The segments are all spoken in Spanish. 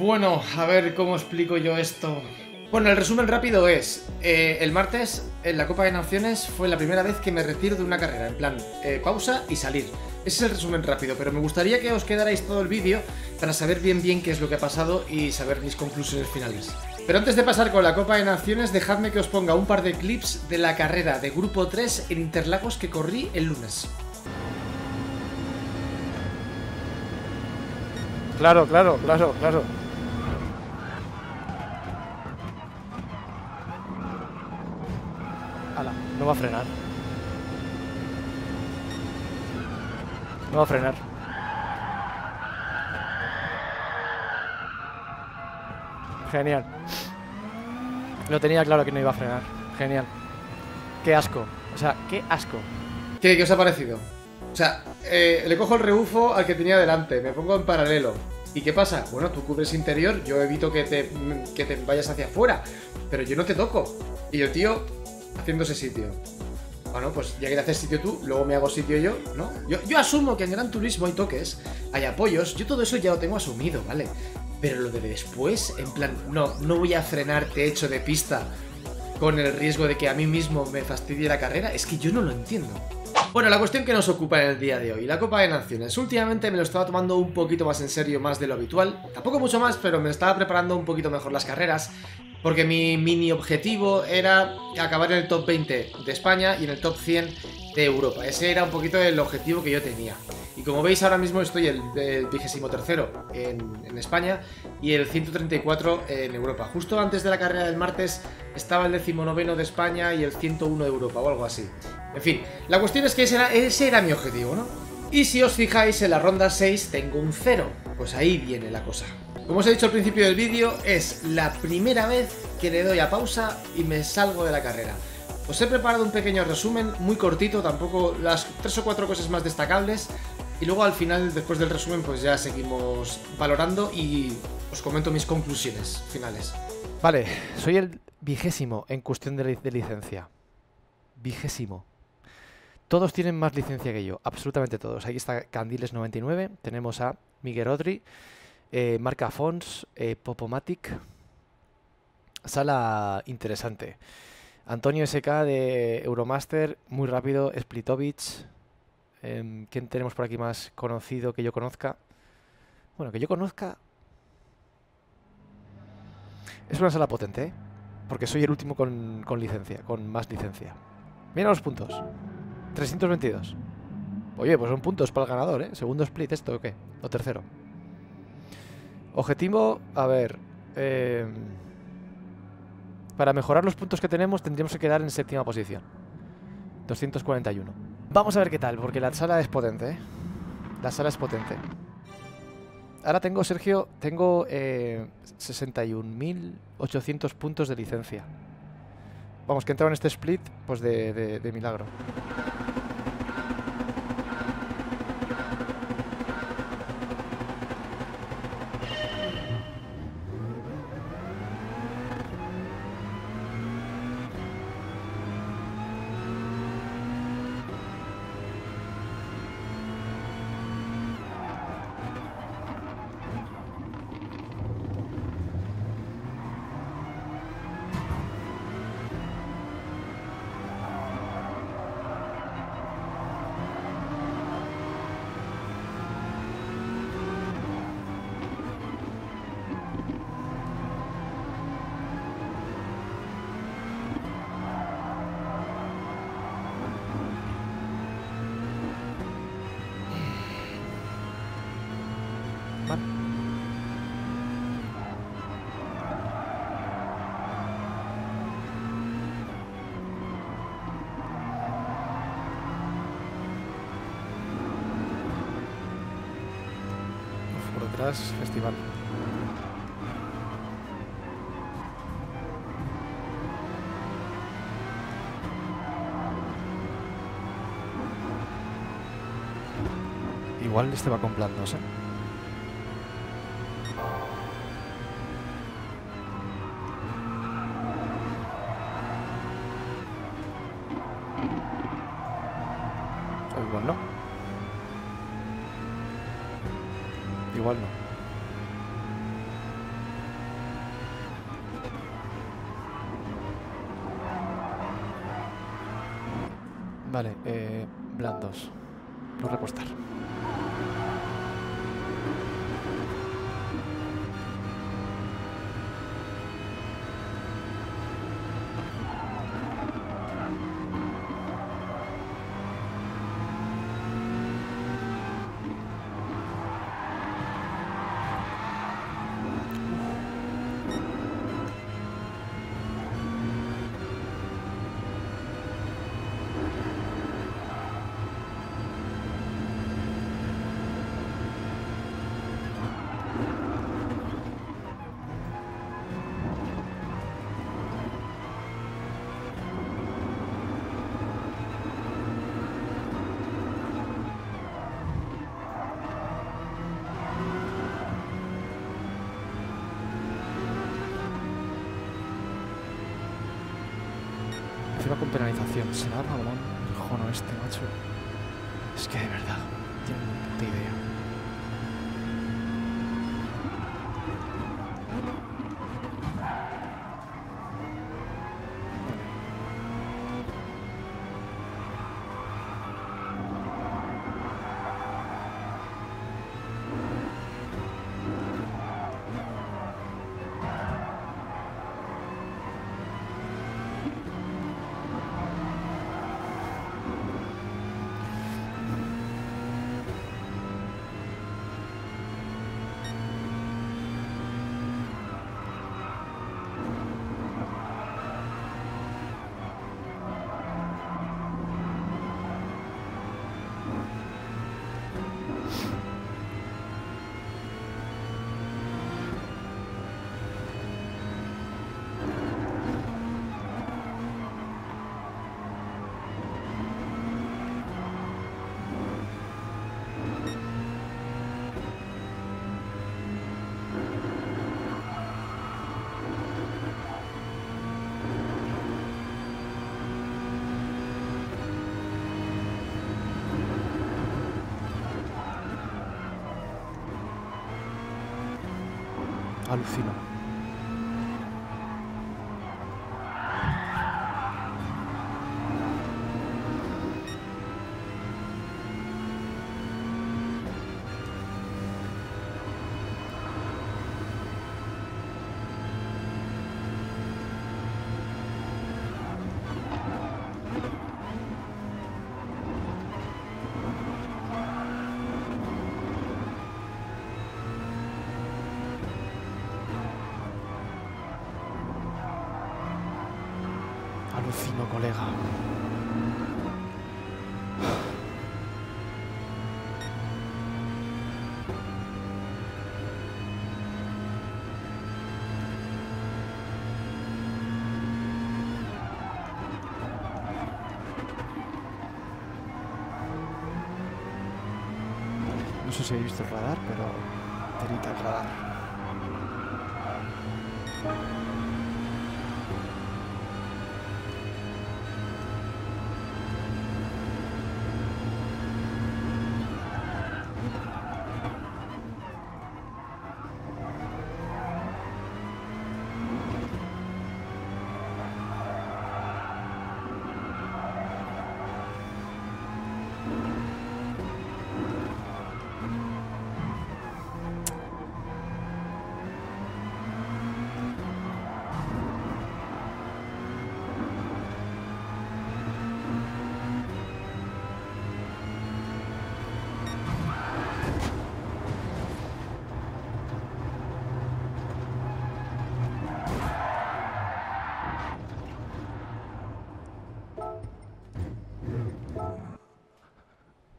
Bueno, a ver cómo explico yo esto. Bueno, el resumen rápido es, el martes en la Copa de Naciones fue la primera vez que me retiro de una carrera, en plan, pausa y salir. Ese es el resumen rápido, pero me gustaría que os quedarais todo el vídeo para saber bien qué es lo que ha pasado y saber mis conclusiones finales. Pero antes de pasar con la Copa de Naciones, dejadme que os ponga un par de clips de la carrera de Grupo 3 en Interlagos que corrí el lunes. Claro. Ala, no va a frenar. No va a frenar. Genial. Lo tenía claro que no iba a frenar. Genial. Qué asco. O sea, qué asco. ¿Qué os ha parecido? O sea, le cojo el rebufo al que tenía delante, me pongo en paralelo. ¿Y qué pasa? Bueno, tú cubres interior, yo evito que te vayas hacia afuera, pero yo no te toco. Y el tío haciéndose sitio. Bueno, pues ya que te haces sitio tú, luego me hago sitio yo, ¿no? Yo asumo que en Gran Turismo hay toques, hay apoyos, yo todo eso ya lo tengo asumido, ¿vale? Pero lo de después, en plan, no voy a frenar techo de pista con el riesgo de que a mí mismo me fastidie la carrera, es que yo no lo entiendo. Bueno, la cuestión que nos ocupa en el día de hoy, la Copa de Naciones. Últimamente me lo estaba tomando un poquito más en serio, más de lo habitual. Tampoco mucho más, pero me estaba preparando un poquito mejor las carreras. Porque mi mini objetivo era acabar en el top 20 de España y en el top 100 de Europa. Ese era un poquito el objetivo que yo tenía. Y como veis, ahora mismo estoy el 23º en España y el 134 en Europa. Justo antes de la carrera del martes estaba el 19º de España y el 101 de Europa o algo así. En fin, la cuestión es que ese era mi objetivo, ¿no? Y si os fijáis, en la ronda 6 tengo un 0. Pues ahí viene la cosa. Como os he dicho al principio del vídeo, es la primera vez que le doy a pausa y me salgo de la carrera. Os he preparado un pequeño resumen, muy cortito, tampoco las 3 o 4 cosas más destacables. Y luego al final, después del resumen, pues ya seguimos valorando y os comento mis conclusiones finales. Vale, soy el 20º en cuestión de licencia. 20º. Todos tienen más licencia que yo, absolutamente todos. Aquí está Candiles 99, tenemos a Miguel Rodríguez, Marca Fons, Popomatic, Sala interesante. Antonio SK de Euromaster, muy rápido, Splitovich. ¿Quién tenemos por aquí más conocido que yo conozca? Bueno, que yo conozca... Es una sala potente, ¿eh? Porque soy el último con más licencia. Mira los puntos. 322. Oye, pues son puntos para el ganador, ¿eh? Segundo split esto, ¿o qué? O tercero. Objetivo, a ver... para mejorar los puntos que tenemos tendríamos que quedar en 7ª posición. 241. Vamos a ver qué tal, porque la sala es potente, ¿eh? La sala es potente. Ahora tengo, Sergio, tengo 61.800 puntos de licencia. Vamos, que he entrado en este split, pues de milagro. Festival. Igual este va con plan 2, ¿eh? O igual no. Igual no. Vale, blandos. No repostar. Con penalización, será mamón el jono este, macho. Es que de verdad, tiene una puta idea. Alucino. Alucino, colega. No sé si habéis visto el radar, pero tirita el radar.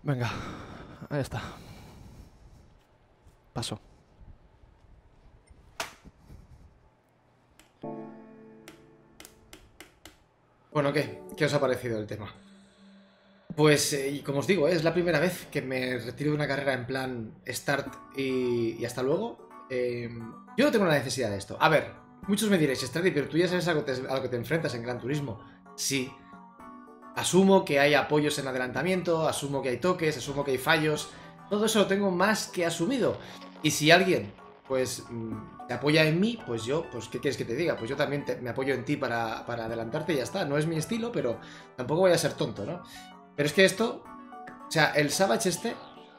Venga, ahí está. Paso. Bueno, ¿qué? ¿Qué os ha parecido el tema? Pues, y como os digo, es la primera vez que me retiro de una carrera en plan start y hasta luego. Yo no tengo la necesidad de esto. A ver, muchos me diréis, Stradi, pero tú ya sabes a lo que te enfrentas en Gran Turismo. Sí. Asumo que hay apoyos en adelantamiento, asumo que hay toques, asumo que hay fallos. Todo eso lo tengo más que asumido. Y si alguien, pues, te apoya en mí, pues yo, pues, ¿qué quieres que te diga? Pues yo también me apoyo en ti para adelantarte y ya está. No es mi estilo, pero tampoco voy a ser tonto, ¿no? Pero es que esto, o sea, el Savage este,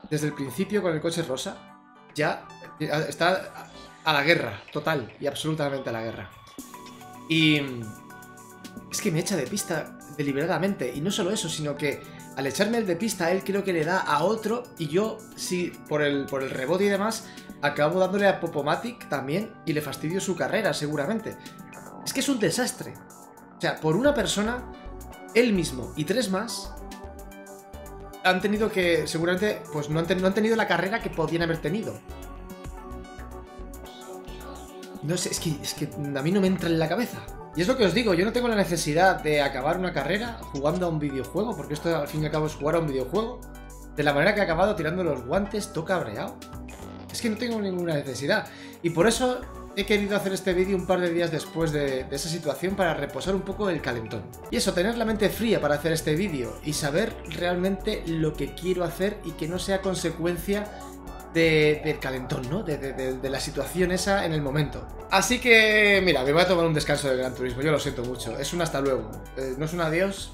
desde el principio con el coche rosa, ya está a la guerra, total y absolutamente a la guerra. Y es que me echa de pista deliberadamente, y no solo eso, sino que al echarme de pista él creo que le da a otro, y yo, sí, por el rebote y demás, acabo dándole a Popomatic también, y le fastidio su carrera seguramente. Es que es un desastre. O sea, por una persona, él mismo y tres más han tenido que, seguramente, pues no han tenido la carrera que podían haber tenido. No sé, es que a mí no me entra en la cabeza. Y es lo que os digo, yo no tengo la necesidad de acabar una carrera jugando a un videojuego, porque esto al fin y al cabo es jugar a un videojuego, de la manera que he acabado tirando los guantes, todo cabreado. Es que no tengo ninguna necesidad. Y por eso he querido hacer este vídeo un par de días después de esa situación, para reposar un poco el calentón. Y eso, tener la mente fría para hacer este vídeo y saber realmente lo que quiero hacer, y que no sea consecuencia del calentón, ¿no? De la situación esa en el momento. Así que, mira, me voy a tomar un descanso de Gran Turismo, yo lo siento mucho. Es un hasta luego. No es un adiós,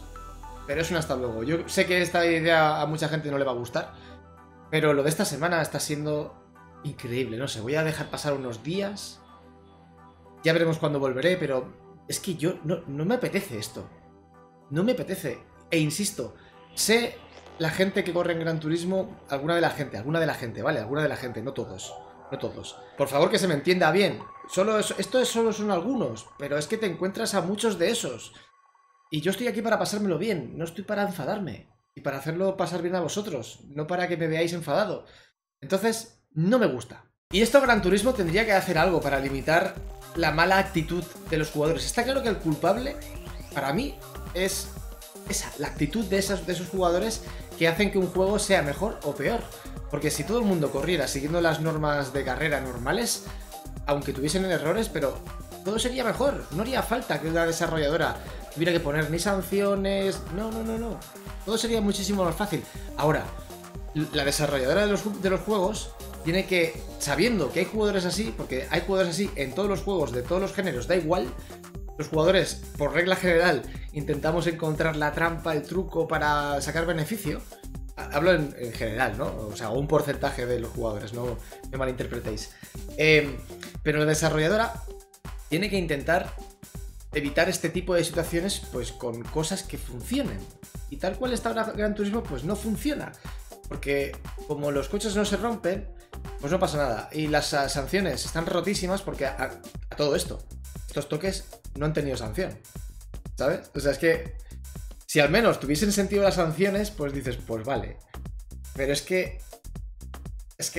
pero es un hasta luego. Yo sé que esta idea a mucha gente no le va a gustar, pero lo de esta semana está siendo increíble, no sé, voy a dejar pasar unos días. Ya veremos cuándo volveré, pero es que yo no me apetece esto. No me apetece. E insisto, sé la gente que corre en Gran Turismo, alguna de la gente, ¿vale? Alguna de la gente, no todos. Por favor, que se me entienda bien. Solo son algunos, pero es que te encuentras a muchos de esos. Y yo estoy aquí para pasármelo bien, no estoy para enfadarme. Y para hacerlo pasar bien a vosotros, no para que me veáis enfadado. Entonces, no me gusta. Y esto Gran Turismo tendría que hacer algo para limitar la mala actitud de los jugadores. Está claro que el culpable, para mí, es esa, la actitud de esos jugadores que hacen que un juego sea mejor o peor. Porque si todo el mundo corriera siguiendo las normas de carrera normales, aunque tuviesen errores, pero todo sería mejor. No haría falta que una desarrolladora tuviera que poner ni sanciones. No. Todo sería muchísimo más fácil. Ahora, la desarrolladora de los juegos tiene que, sabiendo que hay jugadores así, porque hay jugadores así en todos los juegos, de todos los géneros, da igual, los jugadores, por regla general, intentamos encontrar la trampa, el truco para sacar beneficio. Hablo en general, ¿no? O sea, un porcentaje de los jugadores, no me malinterpretéis. Pero la desarrolladora tiene que intentar evitar este tipo de situaciones, pues con cosas que funcionen. Y tal cual está Gran Turismo, pues no funciona. Porque como los coches no se rompen, pues no pasa nada. Y las sanciones están rotísimas, porque a todo esto, estos toques no han tenido sanción, ¿sabes? O sea, es que si al menos tuviesen sentido las sanciones, pues dices, pues vale. Pero es que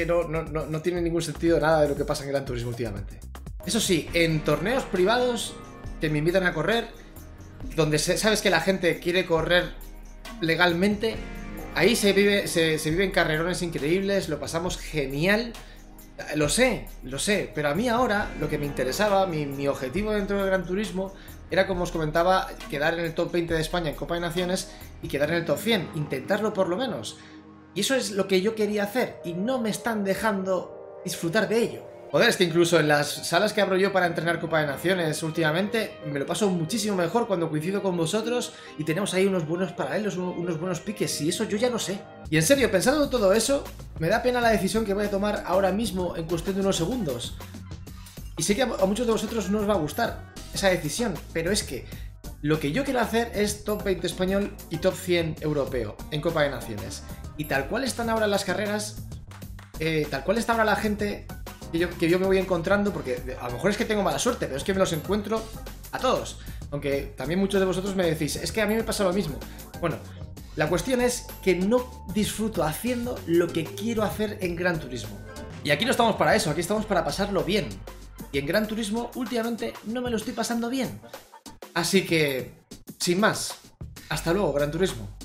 no tiene ningún sentido nada de lo que pasa en Gran Turismo últimamente. Eso sí, en torneos privados que me invitan a correr, donde sabes que la gente quiere correr legalmente, ahí se viven carrerones increíbles, lo pasamos genial. Lo sé, pero a mí ahora lo que me interesaba, mi objetivo dentro del Gran Turismo, era, como os comentaba, quedar en el top 20 de España en Copa de Naciones y quedar en el top 100, intentarlo por lo menos. Y eso es lo que yo quería hacer, y no me están dejando disfrutar de ello. Joder, es que incluso en las salas que abro yo para entrenar Copa de Naciones últimamente, me lo paso muchísimo mejor cuando coincido con vosotros y tenemos ahí unos buenos paralelos, unos buenos piques, y eso yo ya no sé. Y en serio, pensando todo eso, me da pena la decisión que voy a tomar ahora mismo en cuestión de unos segundos. Y sé que a muchos de vosotros no os va a gustar esa decisión, pero es que lo que yo quiero hacer es top 20 español y top 100 europeo en Copa de Naciones. Y tal cual están ahora las carreras, tal cual está ahora la gente que yo me voy encontrando, porque a lo mejor es que tengo mala suerte, pero es que me los encuentro a todos. Aunque también muchos de vosotros me decís, es que a mí me pasa lo mismo. Bueno, la cuestión es que no disfruto haciendo lo que quiero hacer en Gran Turismo. Y aquí no estamos para eso, aquí estamos para pasarlo bien. Y en Gran Turismo últimamente no me lo estoy pasando bien. Así que, sin más, hasta luego, Gran Turismo.